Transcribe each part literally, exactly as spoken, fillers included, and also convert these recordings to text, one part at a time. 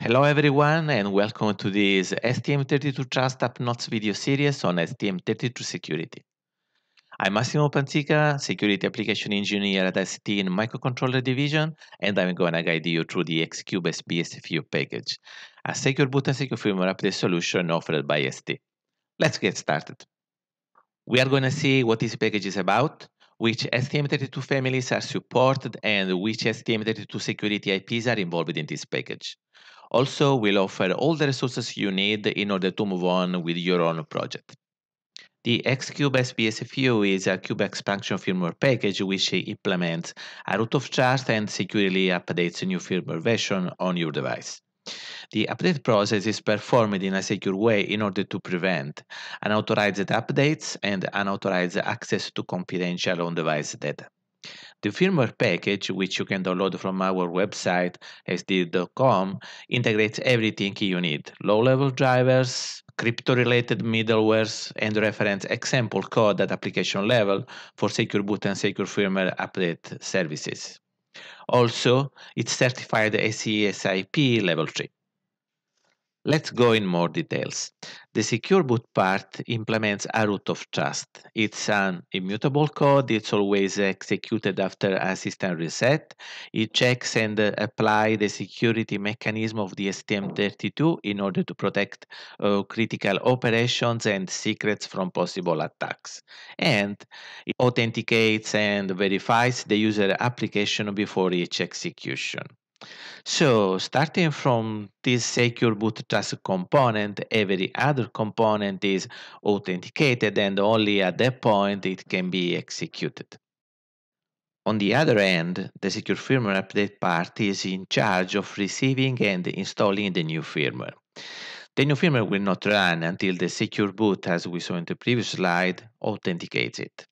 Hello everyone and welcome to this S T M thirty-two Trust UpNotes video series on S T M thirty-two security. I'm Massimo Pancicca, Security Application Engineer at S T in Microcontroller Division, and I'm going to guide you through the X cube S B S F U package, a secure boot and secure firmware update solution offered by S T. Let's get started. We are going to see what this package is about, which S T M thirty-two families are supported, and which S T M thirty-two security I Ps are involved in this package. Also, we'll offer all the resources you need in order to move on with your own project. The X cube S B S F U is a cube expansion firmware package which implements a root of trust and securely updates a new firmware version on your device. The update process is performed in a secure way in order to prevent unauthorized updates and unauthorized access to confidential on-device data. The firmware package, which you can download from our website S T dot com, integrates everything you need: low-level drivers, crypto-related middlewares, and reference example code at application level for secure boot and secure firmware update services. Also, it's certified SESIP level three. Let's go in more details. The secure boot part implements a root of trust. It's an immutable code. It's always executed after a system reset. It checks and applies the security mechanism of the S T M thirty-two in order to protect uh, critical operations and secrets from possible attacks. And it authenticates and verifies the user application before each execution. So, starting from this secure boot trust component, every other component is authenticated, and only at that point it can be executed. On the other end, the secure firmware update part is in charge of receiving and installing the new firmware. The new firmware will not run until the secure boot, as we saw in the previous slide, authenticates it.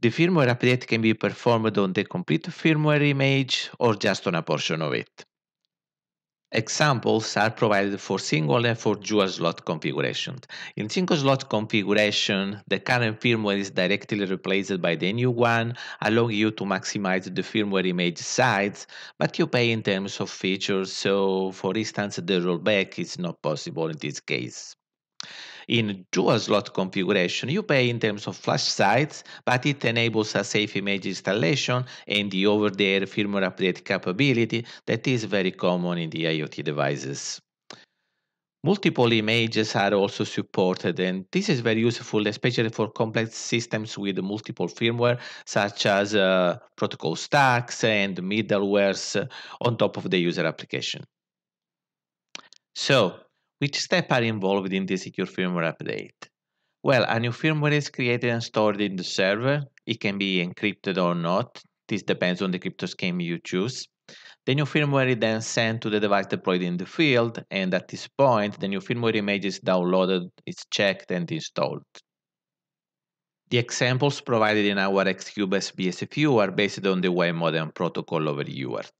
The firmware update can be performed on the complete firmware image or just on a portion of it. Examples are provided for single and for dual slot configurations. In single slot configuration, the current firmware is directly replaced by the new one, allowing you to maximize the firmware image size, but you pay in terms of features, so for instance the rollback is not possible in this case. In dual slot configuration, you pay in terms of flash size, but it enables a safe image installation and the over-the-air firmware update capability that is very common in the IoT devices. Multiple images are also supported, and this is very useful, especially for complex systems with multiple firmware, such as uh, protocol stacks and middlewares on top of the user application. So, which steps are involved in the secure firmware update? Well, a new firmware is created and stored in the server. It can be encrypted or not. This depends on the crypto scheme you choose. The new firmware is then sent to the device deployed in the field, and at this point, the new firmware image is downloaded, it's checked, and installed. The examples provided in our X cube S B S F U are based on the Y modem protocol over U A R T.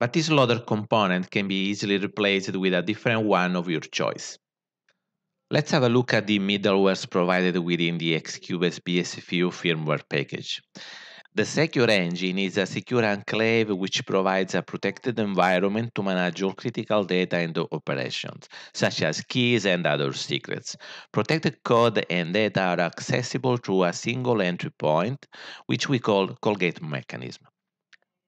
But this loader component can be easily replaced with a different one of your choice. Let's have a look at the middlewares provided within the X cube S B S F U firmware package. The Secure Engine is a secure enclave which provides a protected environment to manage all critical data and operations, such as keys and other secrets. Protected code and data are accessible through a single entry point, which we call call gate mechanism.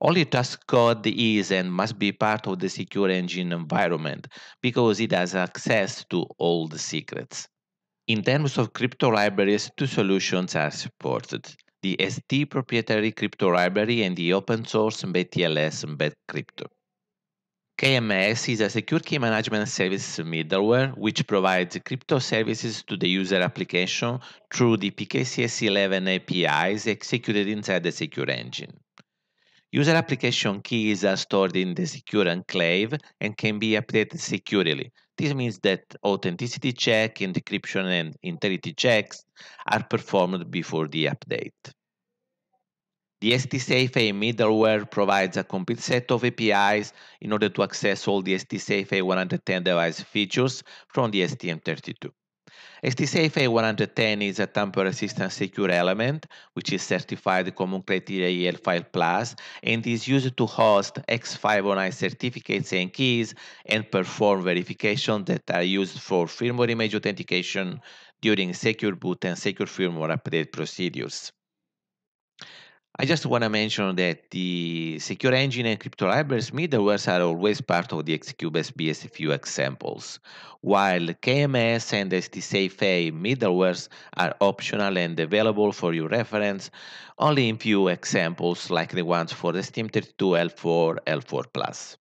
Only trust code is and must be part of the Secure Engine environment because it has access to all the secrets. In terms of crypto libraries, two solutions are supported: the S T proprietary crypto library and the open source mbed T L S Mbed Crypto. K M S is a secure key management service middleware which provides crypto services to the user application through the P K C S eleven A P Is executed inside the Secure Engine. User application keys are stored in the secure enclave and can be updated securely. This means that authenticity check, encryption, and integrity checks are performed before the update. The S T safe A middleware provides a complete set of A P Is in order to access all the S T safe A one ten device features from the S T M thirty-two. S T SAFE A one ten is a tamper-resistant secure element, which is certified Common Criteria E L five Plus, and is used to host X five oh nine certificates and keys and perform verification that are used for firmware image authentication during secure boot and secure firmware update procedures. I just want to mention that the Secure Engine and Crypto Libraries middlewares are always part of the X cube S B S F U examples, while K M S and S T SAFE A middlewares are optional and available for your reference only in few examples like the ones for the S T M thirty-two L four, L four plus.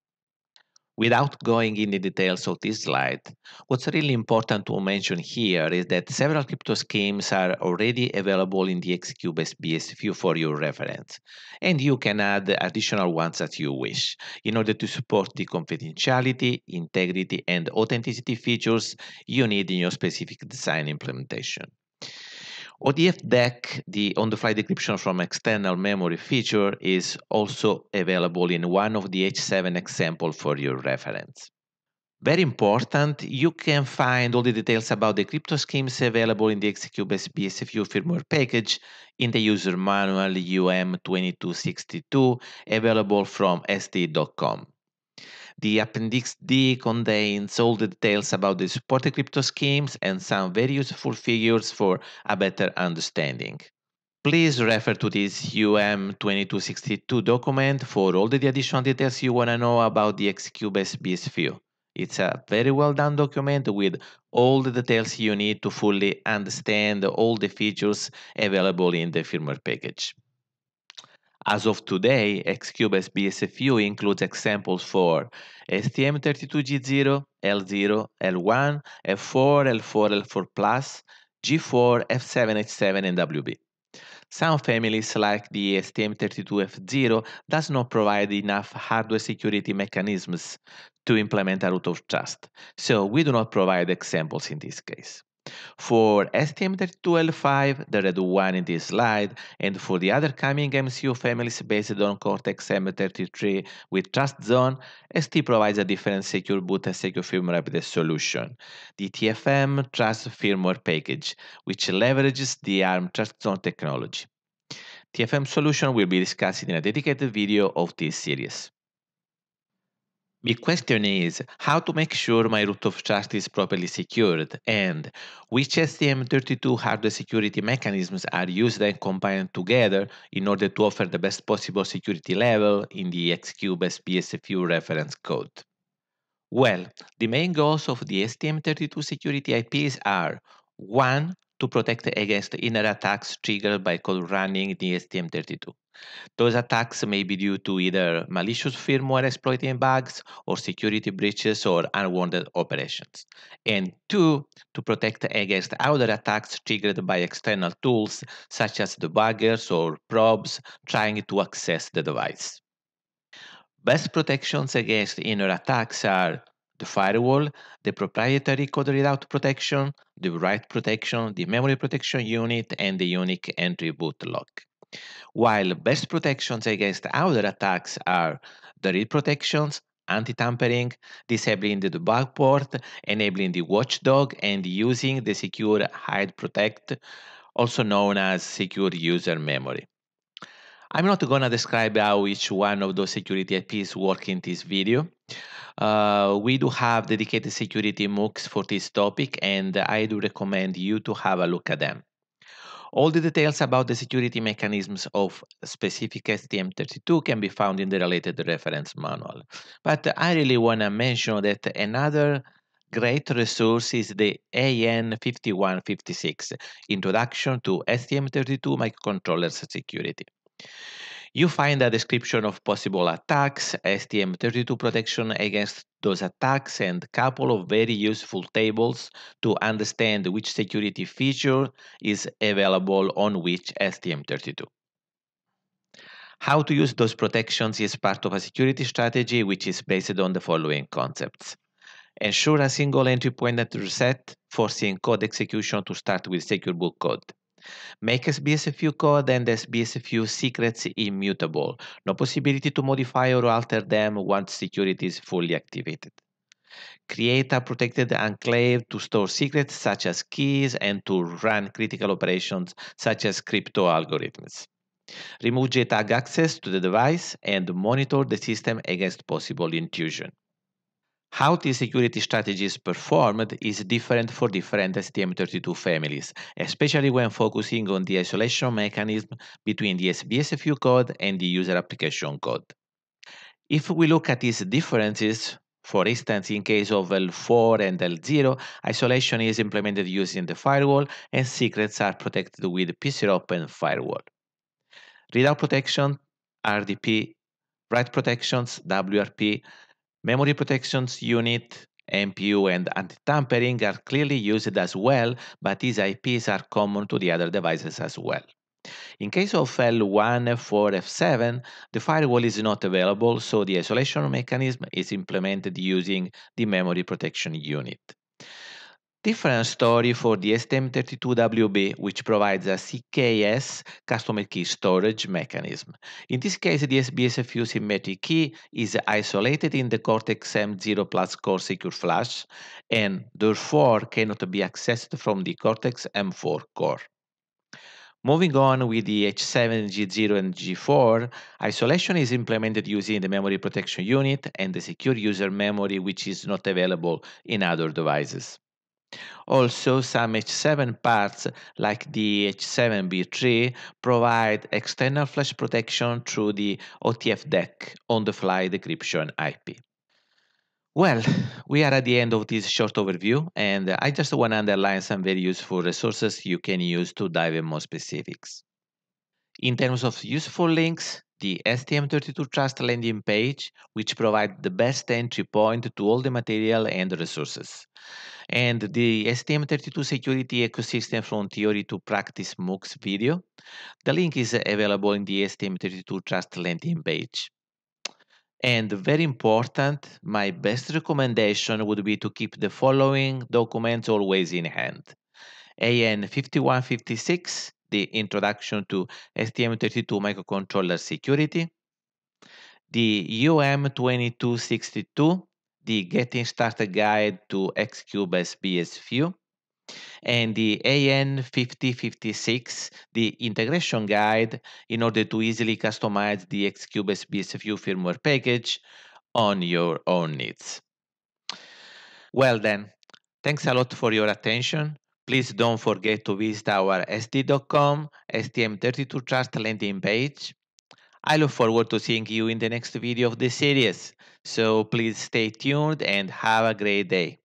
Without going into the details of this slide, what's really important to mention here is that several crypto schemes are already available in the X cube S B S F U for your reference, and you can add additional ones as you wish, in order to support the confidentiality, integrity, and authenticity features you need in your specific design implementation. O T F D E C, the on-the-fly decryption from external memory feature, is also available in one of the H seven examples for your reference. Very important, you can find all the details about the crypto schemes available in the X cube S B S F U firmware package in the user manual U M twenty-two sixty-two, available from S T dot com. The Appendix D contains all the details about the supported crypto schemes and some very useful figures for a better understanding. Please refer to this U M twenty-two sixty-two document for all the additional details you want to know about the X cube S B S F U. It's a very well done document with all the details you need to fully understand all the features available in the firmware package. As of today, X cube S B S F U includes examples for S T M thirty-two G zero, L zero, L one, F four, L four, L four plus, G four, F seven, H seven, and W B. Some families like the S T M thirty-two F zero does not provide enough hardware security mechanisms to implement a root of trust, so we do not provide examples in this case. For S T M thirty-two L five, the red one in this slide, and for the other coming M C U families based on Cortex M thirty-three with TrustZone, S T provides a different secure boot and secure firmware update solution, the T F M Trust firmware package, which leverages the ARM TrustZone technology. T F M solution will be discussed in a dedicated video of this series. The question is how to make sure my root of trust is properly secured and which S T M thirty-two hardware security mechanisms are used and combined together in order to offer the best possible security level in the X cube S B S F U reference code. Well, the main goals of the S T M thirty-two security I Ps are one. To protect against inner attacks triggered by code running in the S T M thirty-two. Those attacks may be due to either malicious firmware exploiting bugs or security breaches or unwanted operations. And two, to protect against other attacks triggered by external tools such as debuggers or probes trying to access the device. Best protections against inner attacks are the firewall, the proprietary code readout protection, the write protection, the memory protection unit, and the unique entry boot lock. While best protections against other attacks are the read protections, anti-tampering, disabling the debug port, enabling the watchdog, and using the secure hide protect, also known as secure user memory. I'm not going to describe how each one of those security I Ps work in this video. Uh, we do have dedicated security MOOCs for this topic, and I do recommend you to have a look at them. All the details about the security mechanisms of specific S T M thirty-two can be found in the related reference manual. But I really want to mention that another great resource is the A N fifty-one fifty-six, Introduction to S T M thirty-two Microcontrollers Security. You find a description of possible attacks, S T M thirty-two protection against those attacks, and a couple of very useful tables to understand which security feature is available on which S T M thirty-two. How to use those protections is part of a security strategy which is based on the following concepts. Ensure a single entry point at reset, forcing code execution to start with secure boot code. Make S B S F U code and S B S F U secrets immutable. No possibility to modify or alter them once security is fully activated. Create a protected enclave to store secrets such as keys and to run critical operations such as crypto algorithms. Remove J TAG access to the device and monitor the system against possible intrusion. How these security strategies performed is different for different S T M thirty-two families, especially when focusing on the isolation mechanism between the S B S F U code and the user application code. If we look at these differences, for instance, in case of L four and L zero, isolation is implemented using the firewall and secrets are protected with P C R O P and firewall. Readout protection, R D P, write protections, W R P, memory protections unit, M P U, and anti-tampering are clearly used as well, but these I Ps are common to the other devices as well. In case of L one, F four, F seven, the firewall is not available, so the isolation mechanism is implemented using the memory protection unit. Different story for the S T M thirty-two W B, which provides a C K S customer key storage mechanism. In this case, the S B S F U symmetric key is isolated in the Cortex M zero Plus core secure flash and therefore cannot be accessed from the Cortex M four core. Moving on with the H seven, G zero, and G four, isolation is implemented using the memory protection unit and the secure user memory, which is not available in other devices. Also, some H seven parts, like the H seven B three, provide external flash protection through the O T F D E C, on-the-fly decryption I P. Well, we are at the end of this short overview, and I just want to underline some very useful resources you can use to dive in more specifics. In terms of useful links, the S T M thirty-two Trust landing page, which provides the best entry point to all the material and resources. And the S T M thirty-two Security Ecosystem from Theory to Practice MOOCs video. The link is available in the S T M thirty-two Trust landing page. And very important, my best recommendation would be to keep the following documents always in hand. A N fifty-one fifty-six, the Introduction to S T M thirty-two Microcontroller Security, the U M twenty-two sixty-two, the Getting Started Guide to X cube S B S F U, and the A N fifty fifty-six, the Integration Guide in order to easily customize the X cube S B S F U firmware package on your own needs. Well then, thanks a lot for your attention. Please don't forget to visit our S D dot com S T M thirty-two Trust landing page. I look forward to seeing you in the next video of the series, so please stay tuned and have a great day.